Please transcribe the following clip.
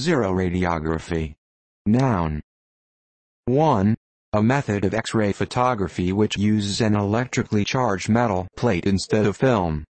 Xeroradiography. Noun. 1. A method of X-ray photography which uses an electrically charged metal plate instead of film.